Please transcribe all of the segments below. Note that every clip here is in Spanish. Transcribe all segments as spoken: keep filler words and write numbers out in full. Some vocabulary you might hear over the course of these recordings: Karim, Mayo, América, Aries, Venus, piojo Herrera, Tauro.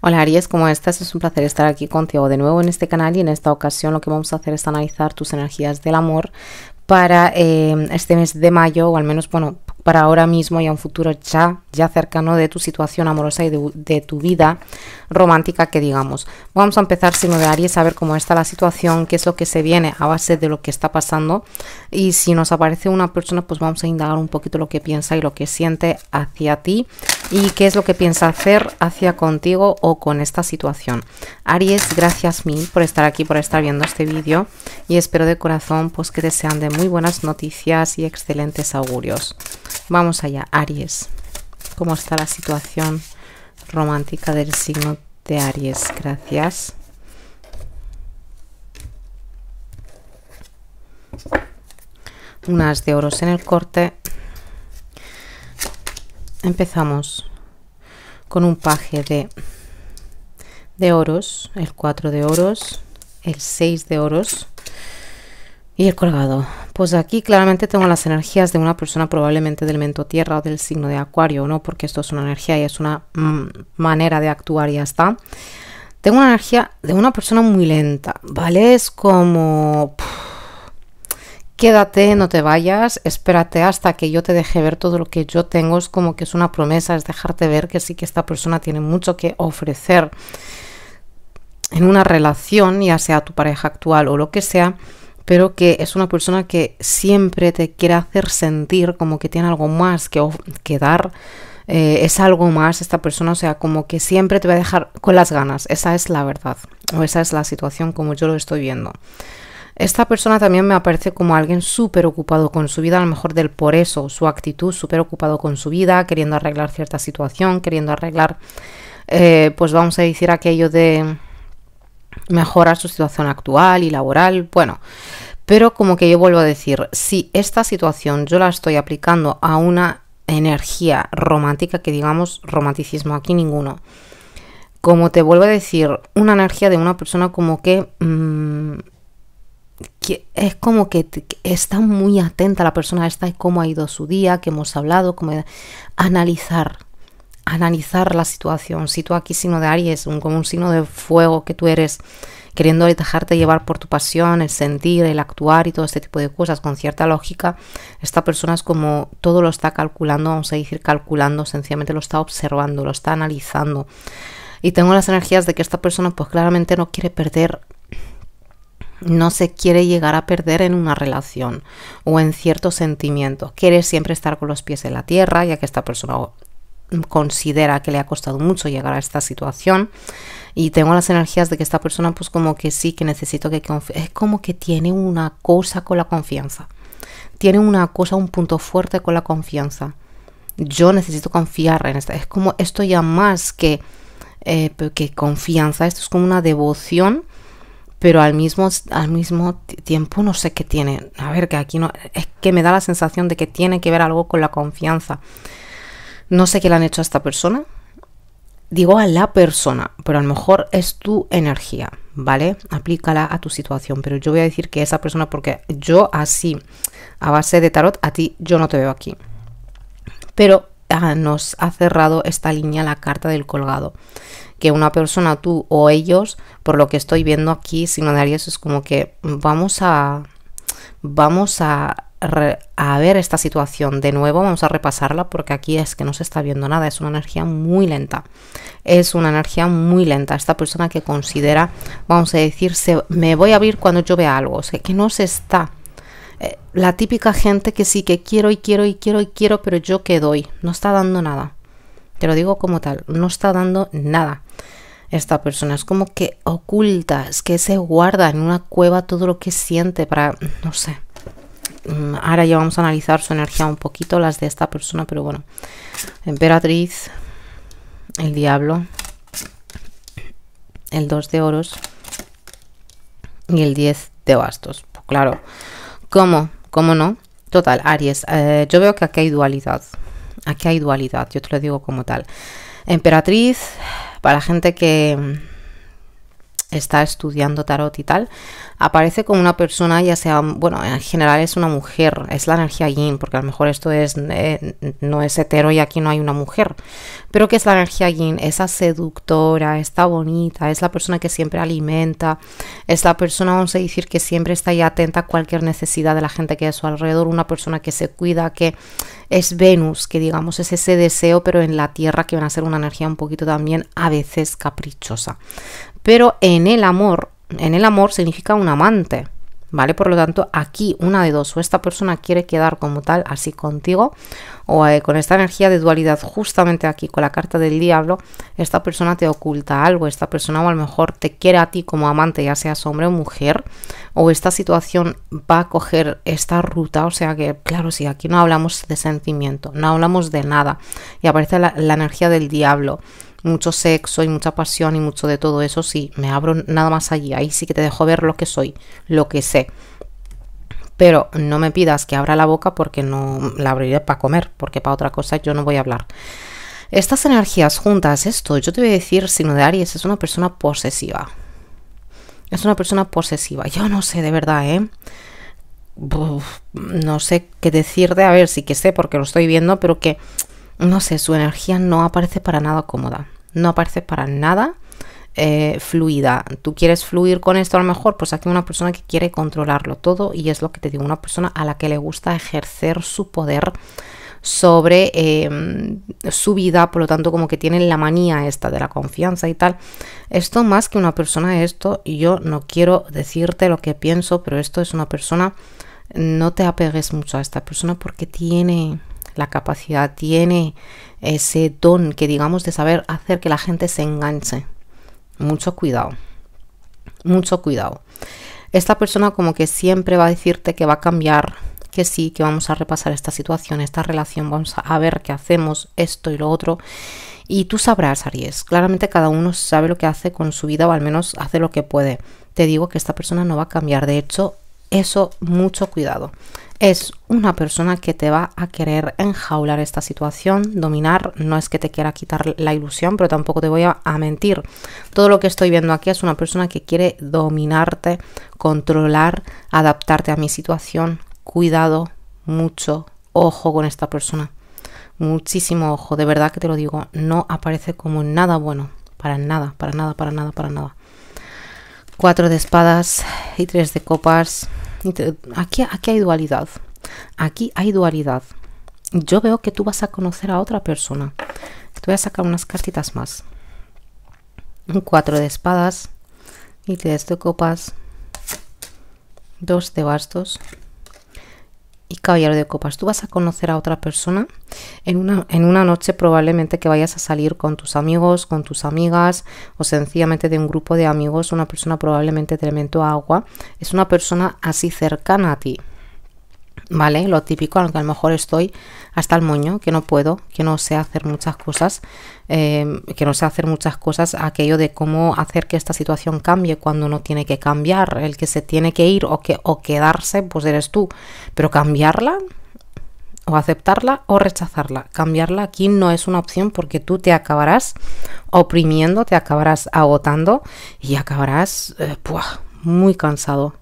Hola Aries, ¿cómo estás? Es un placer estar aquí contigo de nuevo en este canal, y en esta ocasión lo que vamos a hacer es analizar tus energías del amor para eh, este mes de mayo, o al menos, bueno, para ahora mismo y a un futuro ya, ya cercano, de tu situación amorosa y de, de tu vida romántica, que digamos. Vamos a empezar, signo de Aries, a ver cómo está la situación, qué es lo que se viene a base de lo que está pasando, y si nos aparece una persona, pues vamos a indagar un poquito lo que piensa y lo que siente hacia ti, y qué es lo que piensa hacer hacia contigo o con esta situación. Aries, gracias mil por estar aquí, por estar viendo este vídeo, y espero de corazón pues que te sean de muy buenas noticias y excelentes augurios. Vamos allá, Aries. ¿Cómo está la situación romántica del signo de Aries? Gracias. Un as de oros en el corte. Empezamos con un paje de, de oros, el cuatro de oros, el seis de oros y el colgado. Pues aquí claramente tengo las energías de una persona probablemente del elemento tierra o del signo de acuario, ¿no? Porque esto es una energía y es una manera de actuar y ya está. Tengo una energía de una persona muy lenta, ¿vale? Es como... quédate, no te vayas, espérate hasta que yo te deje ver todo lo que yo tengo. Es como que es una promesa, es dejarte ver que sí que esta persona tiene mucho que ofrecer en una relación, ya sea tu pareja actual o lo que sea, pero que es una persona que siempre te quiere hacer sentir como que tiene algo más que, que dar. Eh, es algo más esta persona, o sea, como que siempre te va a dejar con las ganas. Esa es la verdad, o esa es la situación como yo lo estoy viendo. Esta persona también me aparece como alguien súper ocupado con su vida, a lo mejor del por eso, su actitud, súper ocupado con su vida, queriendo arreglar cierta situación, queriendo arreglar, eh, pues vamos a decir aquello de mejorar su situación actual y laboral, bueno, pero como que yo vuelvo a decir, si esta situación yo la estoy aplicando a una energía romántica, que digamos romanticismo aquí ninguno, como te vuelvo a decir, una energía de una persona como que... Mmm, que es como que está muy atenta la persona esta y cómo ha ido su día, que hemos hablado, como analizar, analizar la situación. Si tú aquí, signo de Aries, un, como un signo de fuego que tú eres, queriendo dejarte llevar por tu pasión, el sentir, el actuar y todo este tipo de cosas con cierta lógica, esta persona es como todo lo está calculando, vamos a decir calculando, sencillamente lo está observando, lo está analizando. Y tengo las energías de que esta persona pues claramente no quiere perder, no se quiere llegar a perder en una relación o en ciertos sentimientos. Quiere siempre estar con los pies en la tierra, ya que esta persona considera que le ha costado mucho llegar a esta situación. Y tengo las energías de que esta persona pues como que sí, que necesito que confíe. Es como que tiene una cosa con la confianza. Tiene una cosa, un punto fuerte con la confianza. Yo necesito confiar en esta. Es como esto ya más que, eh, que confianza. Esto es como una devoción, pero al mismo, al mismo tiempo no sé qué tiene. A ver, que aquí no... Es que me da la sensación de que tiene que ver algo con la confianza. No sé qué le han hecho a esta persona. Digo a la persona, pero a lo mejor es tu energía, ¿vale? Aplícala a tu situación, pero yo voy a decir que esa persona, porque yo así, a base de tarot, a ti yo no te veo aquí. Pero ah, nos ha cerrado esta línea la carta del colgado. Que una persona, tú o ellos, por lo que estoy viendo aquí, signo de Aries, es como que vamos a vamos a, re, a ver esta situación de nuevo, vamos a repasarla, porque aquí es que no se está viendo nada, es una energía muy lenta, es una energía muy lenta, esta persona que considera, vamos a decir, se, me voy a abrir cuando yo vea algo, o sea, que no se está, eh, la típica gente que sí, que quiero y quiero y quiero y quiero, pero yo qué doy, no está dando nada. Te lo digo como tal, no está dando nada esta persona. Es como que oculta, es que se guarda en una cueva todo lo que siente para, no sé. Ahora ya vamos a analizar su energía un poquito, las de esta persona, pero bueno. Emperatriz, el diablo, el dos de oros y el diez de bastos. Pues claro, ¿cómo? ¿Cómo no? Total, Aries, eh, yo veo que aquí hay dualidad. Aquí hay dualidad, yo te lo digo como tal. Emperatriz, para la gente que está estudiando tarot y tal, aparece como una persona, ya sea, bueno, en general es una mujer, es la energía yin, porque a lo mejor esto es eh, no es hetero y aquí no hay una mujer, pero que es la energía yin, esa seductora, está bonita, es la persona que siempre alimenta, es la persona, vamos a decir, que siempre está ya atenta a cualquier necesidad de la gente que hay a su alrededor, una persona que se cuida, que es Venus, que digamos es ese deseo, pero en la tierra, que van a ser una energía un poquito también a veces caprichosa. Pero en el amor, en el amor significa un amante, ¿vale? Por lo tanto, aquí una de dos, o esta persona quiere quedar como tal, así contigo, o eh, con esta energía de dualidad, justamente aquí con la carta del diablo, esta persona te oculta algo, esta persona o a lo mejor te quiere a ti como amante, ya seas hombre o mujer, o esta situación va a coger esta ruta, o sea que, claro, sí, aquí no hablamos de sentimiento, no hablamos de nada, y aparece la, la energía del diablo, mucho sexo y mucha pasión y mucho de todo eso, sí, me abro nada más allí, ahí sí que te dejo ver lo que soy, lo que sé, pero no me pidas que abra la boca porque no la abriré para comer, porque para otra cosa yo no voy a hablar. Estas energías juntas, esto, yo te voy a decir, signo de Aries, es una persona posesiva, es una persona posesiva, yo no sé de verdad, ¿eh? Uf, no sé qué decirte, a ver, sí que sé porque lo estoy viendo, pero que no sé, su energía no aparece para nada cómoda, no aparece para nada eh, fluida. Tú quieres fluir con esto a lo mejor, pues aquí una persona que quiere controlarlo todo, y es lo que te digo, una persona a la que le gusta ejercer su poder sobre eh, su vida, por lo tanto como que tienen la manía esta de la confianza y tal. Esto más que una persona, esto, yo no quiero decirte lo que pienso, pero esto es una persona, no te apegues mucho a esta persona porque tiene la capacidad, tiene ese don que digamos de saber hacer que la gente se enganche. Mucho cuidado, mucho cuidado. Esta persona como que siempre va a decirte que va a cambiar, que sí, que vamos a repasar esta situación, esta relación, vamos a ver qué hacemos, esto y lo otro. Y tú sabrás, Aries, claramente cada uno sabe lo que hace con su vida, o al menos hace lo que puede. Te digo que esta persona no va a cambiar, de hecho, eso, mucho cuidado. Es una persona que te va a querer enjaular esta situación, dominar. No es que te quiera quitar la ilusión, pero tampoco te voy a, a mentir. Todo lo que estoy viendo aquí es una persona que quiere dominarte, controlar, adaptarte a mi situación. Cuidado, mucho ojo con esta persona. Muchísimo ojo, de verdad que te lo digo. No aparece como nada bueno. Para nada, para nada, para nada, para nada. Cuatro de espadas y tres de copas. Aquí, aquí hay dualidad, aquí hay dualidad. Yo veo que tú vas a conocer a otra persona. Te voy a sacar unas cartitas más. Un cuatro de espadas y tres de copas, dos de bastos y caballero de copas. Tú vas a conocer a otra persona en una, en una noche, probablemente que vayas a salir con tus amigos, con tus amigas, o sencillamente de un grupo de amigos. Una persona probablemente de elemento agua, es una persona así cercana a ti, ¿vale? Lo típico, aunque a lo mejor estoy hasta el moño, que no puedo, que no sé hacer muchas cosas, eh, que no sé hacer muchas cosas, aquello de cómo hacer que esta situación cambie cuando no tiene que cambiar. El que se tiene que ir o, que, o quedarse, pues eres tú, pero cambiarla o aceptarla o rechazarla, cambiarla aquí no es una opción porque tú te acabarás oprimiendo, te acabarás agotando y acabarás eh, puah, muy cansado.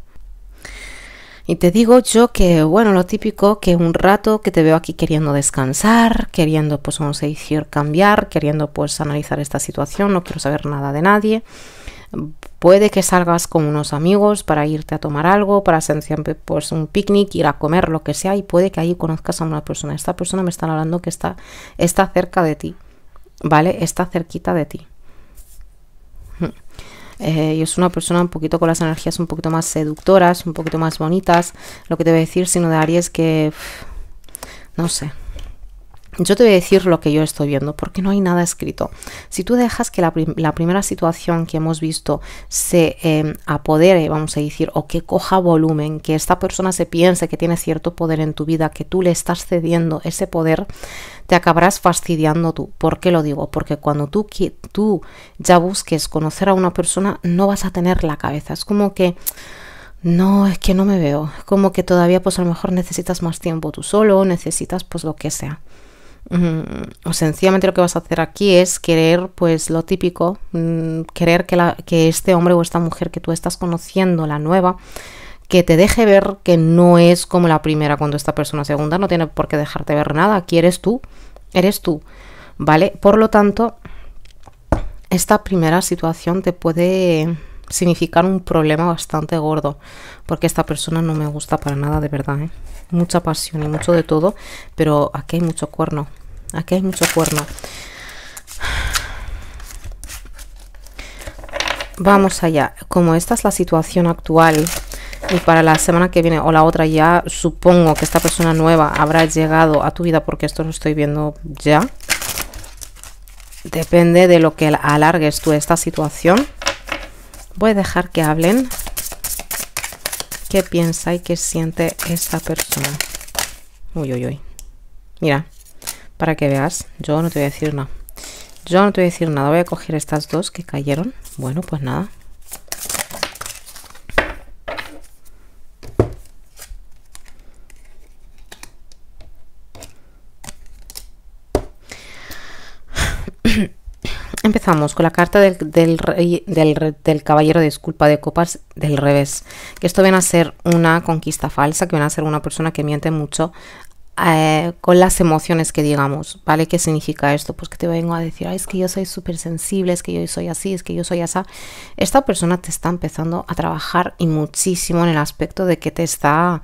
Y te digo yo que, bueno, lo típico, que un rato que te veo aquí queriendo descansar, queriendo, pues vamos a decir, cambiar, queriendo pues analizar esta situación, no quiero saber nada de nadie. Puede que salgas con unos amigos para irte a tomar algo, para hacer siempre pues un picnic, ir a comer, lo que sea, y puede que ahí conozcas a una persona. Esta persona me están hablando que está, está cerca de ti, ¿vale? Está cerquita de ti. Eh, y es una persona un poquito con las energías un poquito más seductoras, un poquito más bonitas. Lo que te voy a decir, signo de Aries, que uff, no sé, yo te voy a decir lo que yo estoy viendo porque no hay nada escrito. Si tú dejas que la, prim la primera situación que hemos visto se eh, apodere, vamos a decir, o que coja volumen, que esta persona se piense que tiene cierto poder en tu vida, que tú le estás cediendo ese poder, te acabarás fastidiando tú. ¿Por qué lo digo? Porque cuando tú, tú ya busques conocer a una persona, no vas a tener la cabeza. Es como que, no, es que no me veo. Es como que todavía pues a lo mejor necesitas más tiempo tú solo, necesitas pues lo que sea. o sencillamente lo que vas a hacer aquí es querer, pues lo típico, querer que, la, que este hombre o esta mujer que tú estás conociendo, la nueva, que te deje ver que no es como la primera. Cuando esta persona segunda no tiene por qué dejarte ver nada, aquí eres tú, eres tú, ¿vale? Por lo tanto, esta primera situación te puede significar un problema bastante gordo, porque esta persona no me gusta para nada, de verdad, ¿eh? Mucha pasión y mucho de todo, pero aquí hay mucho cuerno, aquí hay mucho cuerno. Vamos allá. Como esta es la situación actual, y para la semana que viene o la otra ya supongo que esta persona nueva habrá llegado a tu vida, porque esto lo estoy viendo ya. Depende de lo que alargues tú esta situación. Voy a dejar que hablen. ¿Qué piensa y qué siente esta persona? Uy, uy, uy. Mira, para que veas, yo no te voy a decir nada. Yo no te voy a decir nada. Voy a coger estas dos que cayeron. Bueno, pues nada. Empezamos con la carta del, del, rey, del, del caballero, disculpa, de copas del revés. Que esto viene a ser una conquista falsa, que viene a ser una persona que miente mucho eh, con las emociones que digamos, ¿vale? ¿Qué significa esto? Pues que te vengo a decir, ay, es que yo soy súper sensible, es que yo soy así, es que yo soy asá. Esta persona te está empezando a trabajar y muchísimo en el aspecto de que te está...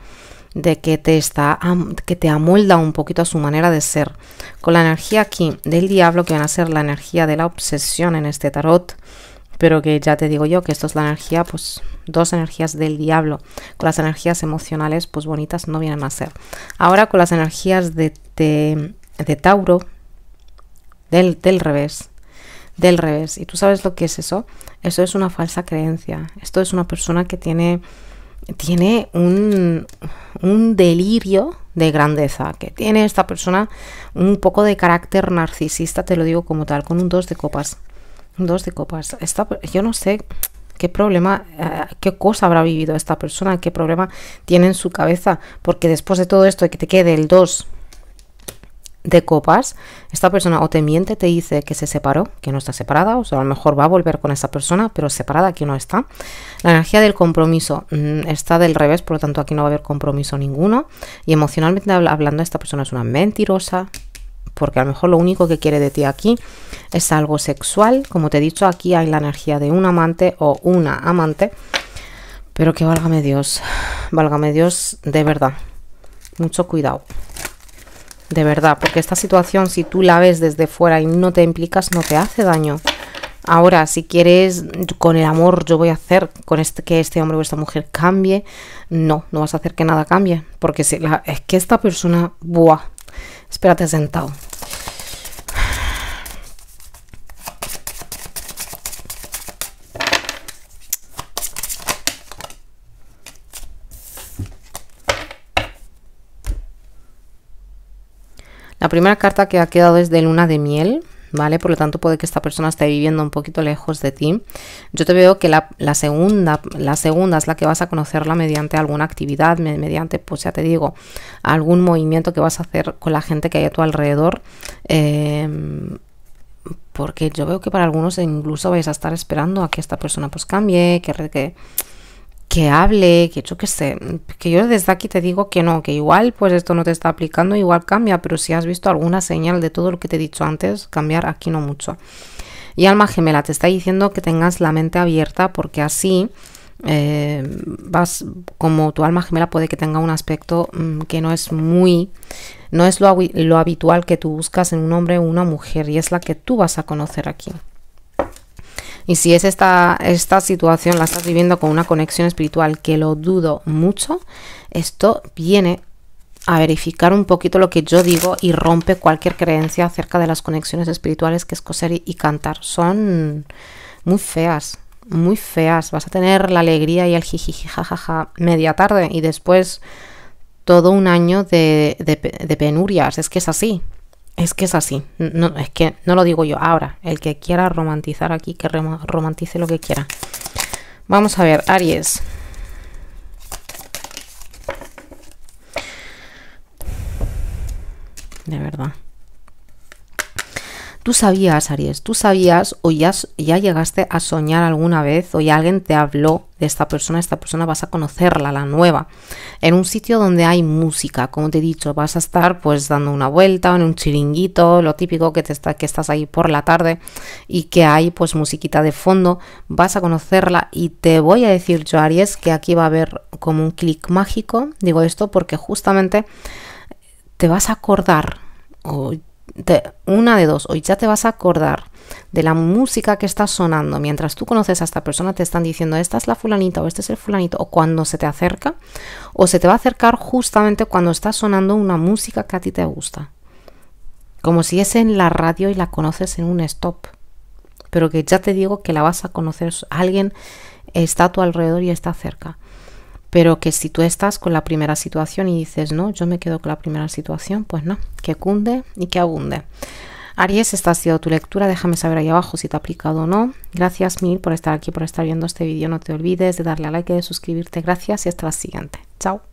de que te está que te amolda un poquito a su manera de ser, con la energía aquí del diablo, que van a ser la energía de la obsesión en este tarot, pero que ya te digo yo que esto es la energía, pues dos energías del diablo, con las energías emocionales pues bonitas no vienen a ser. Ahora con las energías de, de, de Tauro del, del revés del revés, y tú sabes lo que es eso. Eso es una falsa creencia. Esto es una persona que tiene tiene un, un delirio de grandeza, que tiene esta persona un poco de carácter narcisista, te lo digo como tal, con un dos de copas. Un dos de copas. Esta, yo no sé qué problema, eh, qué cosa habrá vivido esta persona, qué problema tiene en su cabeza, porque después de todo esto de que te quede el dos de copas, esta persona o te miente, te dice que se separó, que no está separada, o sea, a lo mejor va a volver con esa persona, pero separada aquí no está. La energía del compromiso mmm, está del revés, por lo tanto aquí no va a haber compromiso ninguno, y emocionalmente hablando esta persona es una mentirosa, porque a lo mejor lo único que quiere de ti aquí es algo sexual. Como te he dicho, aquí hay la energía de un amante o una amante, pero que válgame Dios, válgame Dios, de verdad, mucho cuidado. De verdad, porque esta situación, si tú la ves desde fuera y no te implicas, no te hace daño. Ahora, si quieres, con el amor yo voy a hacer con este, que este hombre o esta mujer cambie. No, no vas a hacer que nada cambie. Porque si la, es que esta persona... ¡Buah! Espérate sentado. La primera carta que ha quedado es de luna de miel, ¿vale? Por lo tanto puede que esta persona esté viviendo un poquito lejos de ti. Yo te veo que la, la segunda la segunda es la que vas a conocerla mediante alguna actividad, mediante, pues ya te digo, algún movimiento que vas a hacer con la gente que hay a tu alrededor. Eh, porque yo veo que para algunos incluso vais a estar esperando a que esta persona pues cambie, que... que que hable, que yo que sé, que yo desde aquí te digo que no, que igual pues esto no te está aplicando, igual cambia, pero si has visto alguna señal de todo lo que te he dicho antes, cambiar aquí no mucho. Y alma gemela, te está diciendo que tengas la mente abierta, porque así eh, vas, como tu alma gemela puede que tenga un aspecto mmm, que no es muy, no es lo, lo habitual que tú buscas en un hombre o una mujer, y es la que tú vas a conocer aquí. Y si es esta, esta situación la estás viviendo con una conexión espiritual, que lo dudo mucho, esto viene a verificar un poquito lo que yo digo y rompe cualquier creencia acerca de las conexiones espirituales, que es coser y, y cantar. Son muy feas, muy feas. Vas a tener la alegría y el jijiji jajaja media tarde, y después todo un año de, de, de penurias. Es que es así. Es que es así, no, es que no lo digo yo. Ahora, el que quiera romantizar aquí, que romantice lo que quiera. Vamos a ver, Aries. De verdad, Tú sabías, Aries, tú sabías o ya, ya llegaste a soñar alguna vez o ya alguien te habló de esta persona. Esta persona vas a conocerla, la nueva, en un sitio donde hay música. Como te he dicho, vas a estar pues dando una vuelta en un chiringuito, lo típico que, te está, que estás ahí por la tarde y que hay pues musiquita de fondo. Vas a conocerla y te voy a decir yo, Aries, que aquí va a haber como un clic mágico. Digo esto porque justamente te vas a acordar o... Te, una de dos, hoy ya te vas a acordar de la música que está sonando mientras tú conoces a esta persona. Te están diciendo esta es la fulanita o este es el fulanito, o cuando se te acerca, o se te va a acercar justamente cuando está sonando una música que a ti te gusta, como si es en la radio y la conoces en un stop, pero que ya te digo que la vas a conocer. Alguien está a tu alrededor y está cerca, pero que si tú estás con la primera situación y dices, no, yo me quedo con la primera situación, pues no, que cunde y que abunde. Aries, esta ha sido tu lectura, déjame saber ahí abajo si te ha aplicado o no. Gracias mil por estar aquí, por estar viendo este vídeo. No te olvides de darle a like y de suscribirte. Gracias y hasta la siguiente. Chao.